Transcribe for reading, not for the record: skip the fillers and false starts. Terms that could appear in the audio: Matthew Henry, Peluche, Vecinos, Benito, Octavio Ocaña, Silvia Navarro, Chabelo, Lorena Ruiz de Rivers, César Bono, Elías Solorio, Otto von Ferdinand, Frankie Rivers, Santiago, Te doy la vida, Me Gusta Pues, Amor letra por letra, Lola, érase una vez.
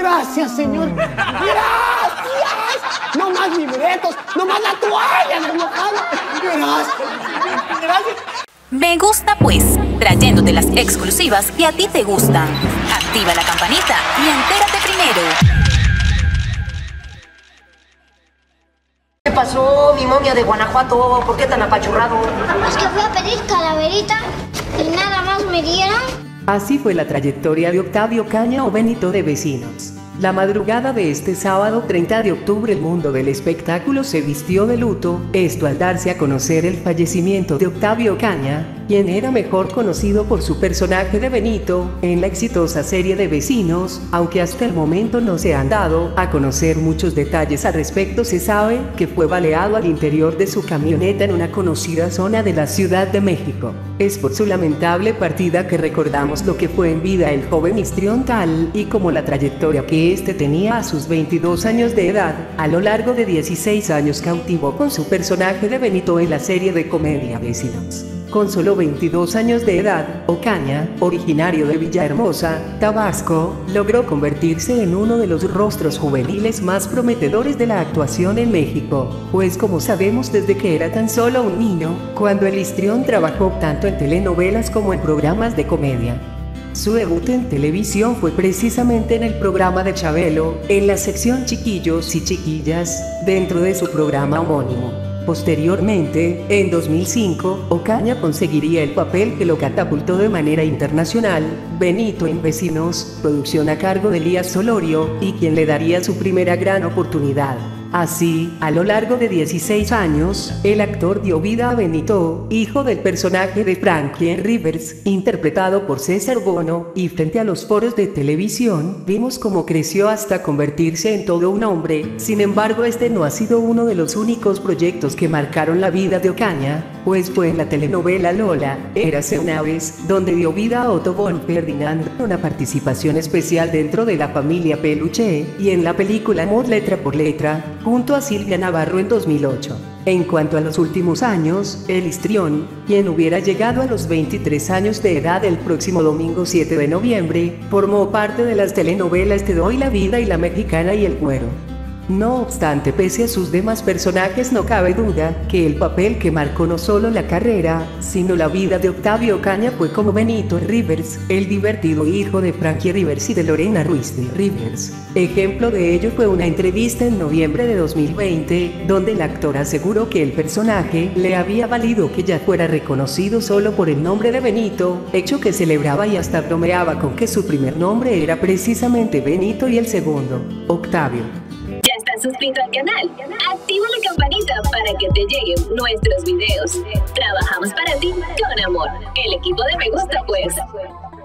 Gracias, señor. ¡Gracias! No más libretos, no más la toalla remojada. Gracias. Gracias. Me gusta pues, trayéndote las exclusivas que a ti te gustan. Activa la campanita y entérate primero. ¿Qué pasó, mi momia de Guanajuato? ¿Por qué tan apachurrado? Es que fui a pedir calaverita y nada más me dieron. Así fue la trayectoria de Octavio Ocaña o Benito de Vecinos. La madrugada de este sábado 30 de octubre el mundo del espectáculo se vistió de luto, esto al darse a conocer el fallecimiento de Octavio Ocaña, quien era mejor conocido por su personaje de Benito en la exitosa serie de Vecinos, aunque hasta el momento no se han dado a conocer muchos detalles al respecto. Se sabe que fue baleado al interior de su camioneta en una conocida zona de la Ciudad de México. Es por su lamentable partida que recordamos lo que fue en vida el joven histrión, tal y como la trayectoria que este tenía a sus 22 años de edad. A lo largo de 16 años cautivó con su personaje de Benito en la serie de comedia Vecinos. Con solo 22 años de edad, Ocaña, originario de Villahermosa, Tabasco, logró convertirse en uno de los rostros juveniles más prometedores de la actuación en México, pues como sabemos desde que era tan solo un niño, cuando el histrión trabajó tanto en telenovelas como en programas de comedia. Su debut en televisión fue precisamente en el programa de Chabelo, en la sección Chiquillos y Chiquillas, dentro de su programa homónimo. Posteriormente, en 2005, Ocaña conseguiría el papel que lo catapultó de manera internacional, Benito en Vecinos, producción a cargo de Elías Solorio, y quien le daría su primera gran oportunidad. Así, a lo largo de 16 años, el actor dio vida a Benito, hijo del personaje de Frankie Rivers, interpretado por César Bono, y frente a los foros de televisión, vimos cómo creció hasta convertirse en todo un hombre. Sin embargo, este no ha sido uno de los únicos proyectos que marcaron la vida de Ocaña, pues fue en la telenovela Lola, érase una vez, donde dio vida a Otto von Ferdinand, una participación especial dentro de la familia Peluche, y en la película Amor letra por letra, junto a Silvia Navarro en 2008. En cuanto a los últimos años, el histrión, quien hubiera llegado a los 23 años de edad el próximo domingo 7 de noviembre, formó parte de las telenovelas Te doy la vida y La mexicana y El cuero. No obstante, pese a sus demás personajes, no cabe duda que el papel que marcó no solo la carrera, sino la vida de Octavio Ocaña fue como Benito Rivers, el divertido hijo de Frankie Rivers y de Lorena Ruiz de Rivers. Ejemplo de ello fue una entrevista en noviembre de 2020, donde el actor aseguró que el personaje le había valido que ya fuera reconocido solo por el nombre de Benito, hecho que celebraba y hasta bromeaba con que su primer nombre era precisamente Benito y el segundo, Octavio. Suscrito al canal, activa la campanita para que te lleguen nuestros videos. Trabajamos para ti con amor, el equipo de Me Gusta Pues.